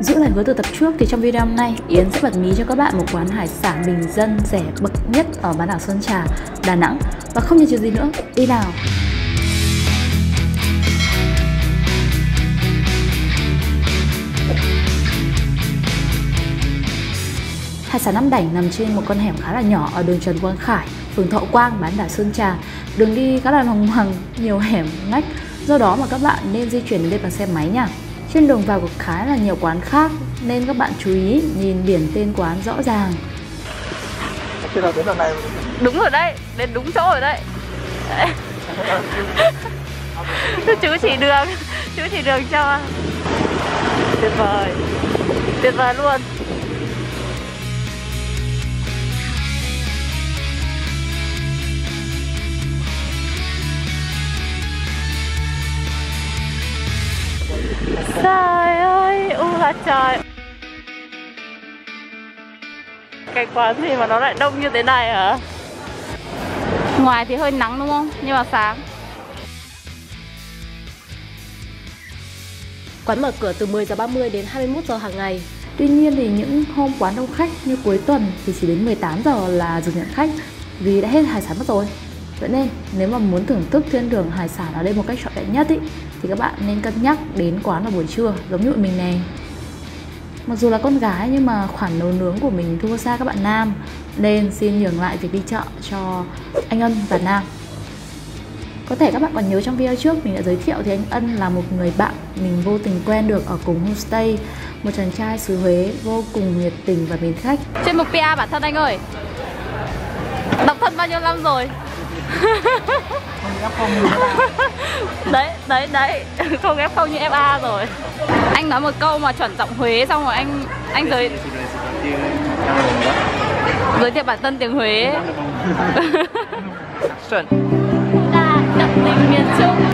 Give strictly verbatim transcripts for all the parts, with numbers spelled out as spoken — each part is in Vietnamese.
Giữ lời hứa từ tập trước thì trong video hôm nay Yến sẽ bật mí cho các bạn một quán hải sản bình dân rẻ bậc nhất ở bán đảo Sơn Trà, Đà Nẵng. Và không chờ gì nữa, đi nào! Hải sản Năm Đảnh nằm trên một con hẻm khá là nhỏ ở đường Trần Quang Khải, phường Thọ Quang, bán đảo Sơn Trà. Đường đi khá là hoang hoang, nhiều hẻm ngách, do đó mà các bạn nên di chuyển đến đây bằng xe máy nha. Trên đường vào có khá là nhiều quán khác nên các bạn chú ý nhìn biển tên quán rõ ràng. Đúng rồi đấy, đến đúng chỗ rồi đấy. Chú chỉ đường, chú chỉ đường cho. Tuyệt vời, tuyệt vời luôn. Trời ơi, u là trời. Cái quán gì mà nó lại đông như thế này hả? Ngoài thì hơi nắng đúng không? Nhưng mà sáng. Quán mở cửa từ mười giờ ba mươi đến hai mươi mốt giờ hàng ngày. Tuy nhiên thì những hôm quán đông khách như cuối tuần thì chỉ đến mười tám giờ là dừng nhận khách, vì đã hết hải sản mất rồi. Vậy nên nếu mà muốn thưởng thức thiên đường hải sản ở đây một cách trọn vẹn nhất ý, thì các bạn nên cân nhắc đến quán vào buổi trưa giống như mình này. Mặc dù là con gái nhưng mà khoản nấu nướng của mình thua xa các bạn nam, nên xin nhường lại việc đi chợ cho anh Ân và Nam. Có thể các bạn còn nhớ trong video trước mình đã giới thiệu thì anh Ân là một người bạn mình vô tình quen được ở cùng homestay. Một chàng trai xứ Huế vô cùng nhiệt tình và mến khách. Chuyên mục pê rờ bản thân anh ơi. Độc thân bao nhiêu năm rồi? Đấy, đấy, đấy, không ép không như ép a rồi. Anh nói một câu mà chuẩn giọng Huế xong rồi anh anh giới giới thiệu bản thân tiếng Huế. Chuẩn. Là đặc tình miền Trung.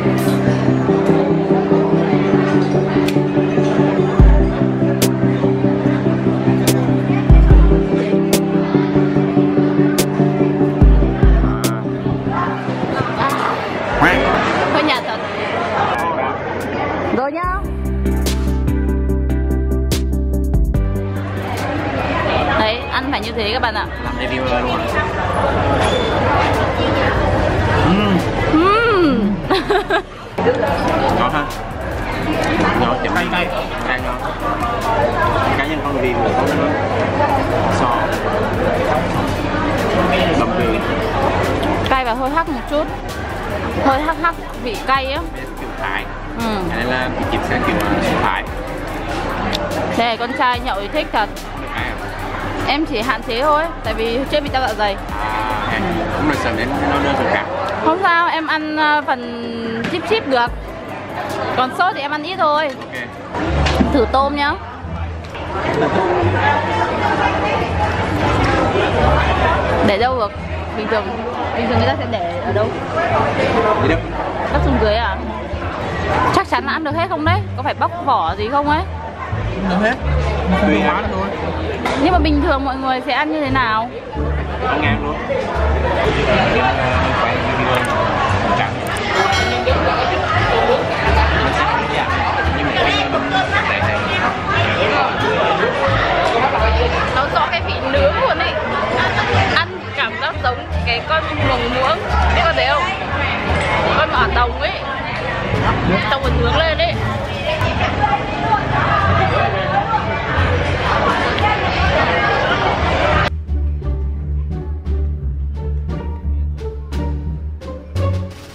Phải như thế các bạn ạ. Làm review luôn. Mmm. Mmm. Ngon ha. Ngon chấm cay cay. Càng ngon. Cá nhân con review của con luôn. Sò. Bầm đường. Cay và hơi hắc một chút. Hơi hắc hắc vị cay á. Đây là kiểu Thái. Ừ. Đây là chìm sang kiểu Thái. Thế con trai nhậu thì thích thật. Em chỉ hạn chế thôi, tại vì chuyên bị đau dạ dày. À, cũng là sần đến nó đơn sần cả. Không sao, em ăn phần chip chip được. Còn sốt thì em ăn ít thôi. Okay. Thử tôm nhá. Để đâu được? Bình thường, bình thường người ta sẽ để ở đâu? Để đâu? Bắp xuống dưới à? Chắc chắn là ăn được hết không đấy? Có phải bóc vỏ gì không ấy? Được hết. Tùy hóa thôi. Nhưng mà bình thường mọi người sẽ ăn như thế nào? Ăn ngang luôn. Nó rõ cái vị nướng luôn ấy. Ăn cảm giác giống cái con mồng muỗng. Biết con thấy không? Con mỏ đồng ấy. Xong rồi nướng lên ấy.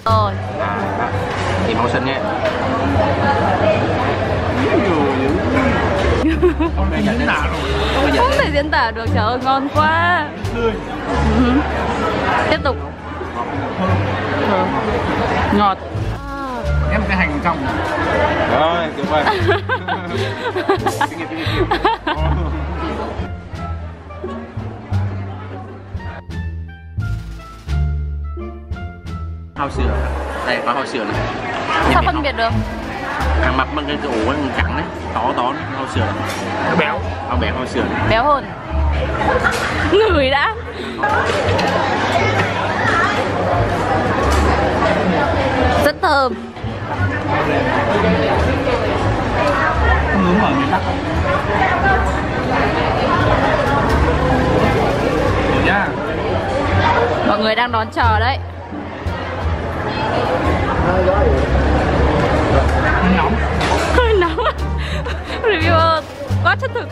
Rồi. Thì màu xanh nha. Không thể diễn tả được. Không thể diễn tả được, trời ơi ngon quá. Tiếp tục. Ngọt. Em cái hành trong. Rồi, tuyệt vời. Hàu sườn, đây có hàu sườn này. Sao phân biệt được? Hàng mập bằng cái ổ ấy, mình trắng đấy, tó tó đấy, hàu sườn. Nó béo, hàu béo hàu sườn. Béo hơn. Ngửi đã. Rất thơm. Không nướng ở miền Bắc. Được nha. Mọi người đang đón chờ đấy. Nóng. Hơi nóng. Reviewer quá chất thực.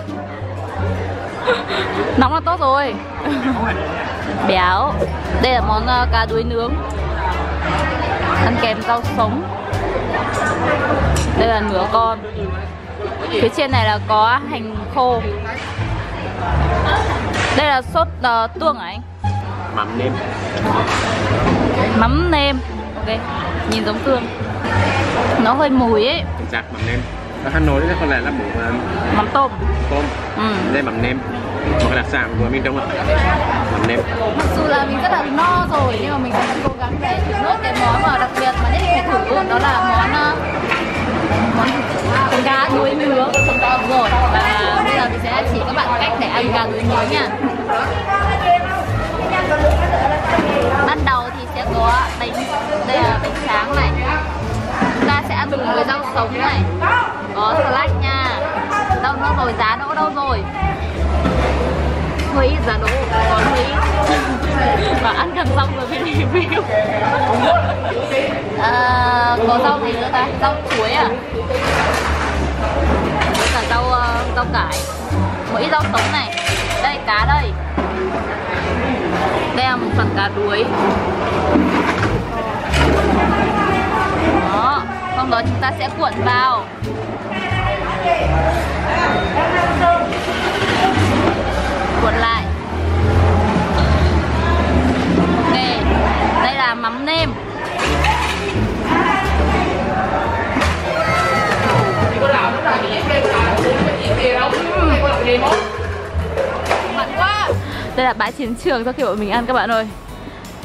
Nóng là tốt rồi. Béo. Đây là món uh, cá đuối nướng ăn kèm rau sống. Đây là nửa con. Phía trên này là có hành khô. Đây là sốt uh, tương hả anh? Mắm nêm. Mắm nêm. Ok. Nhìn giống tương. Nó hơi mùi ấy. Giặt mắm nêm. Ở Hà Nội có lẽ là món uh, mắm tôm. Tôm. Ừ. Đây mắm nêm. Một cái đặc sản của miền Đông ạ. Mắm nêm. Mặc dù là mình rất là no rồi nhưng mà mình vẫn cố gắng để thử nốt cái món mà đặc biệt mà nhất định phải thử luôn, đó là món món cá đuối nướng. Rồi và bây giờ mình sẽ chỉ các bạn cách để ăn cá đuối nướng nha. Ban đầu thì sẽ có bánh, đây là bánh tráng này. Chúng ta sẽ ăn cùng với rau sống này, có salad nha. Rau nó rồi, giá đỗ đâu rồi? Hơi ít giá đỗ, còn hơi ít. Và ăn gần xong rồi mình review. À, có rau gì nữa ta? Rau chuối à? Với cả rau, uh, rau cải. Một ít rau sống này. Đây, cá đây. Đây là một phần cá đuối. Đó, xong đó chúng ta sẽ cuộn vào. Cuộn lại. Ok, đây là mắm nêm. Đây là bãi chiến trường sau khi bọn mình ăn các bạn ơi.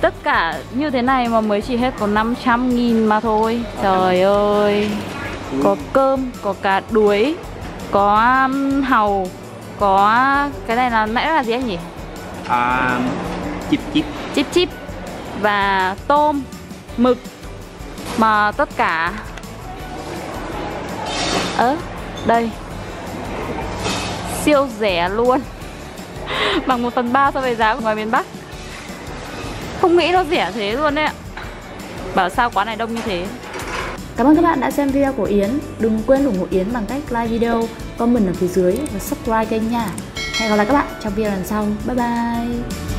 Tất cả như thế này mà mới chỉ hết có năm trăm nghìn mà thôi. Trời ơi. Có cơm, có cá đuối, có hàu, có cái này là mãi là gì anh nhỉ? À, chip chip. Chip chip. Và tôm, mực. Mà tất cả ở đây siêu rẻ luôn. Bằng một phần ba so với giá của ngoài miền Bắc. Không nghĩ nó rẻ thế luôn đấy ạ. Bảo sao quán này đông như thế. Cảm ơn các bạn đã xem video của Yến. Đừng quên ủng hộ Yến bằng cách like video, comment ở phía dưới và subscribe kênh nha. Hẹn gặp lại các bạn trong video lần sau. Bye bye.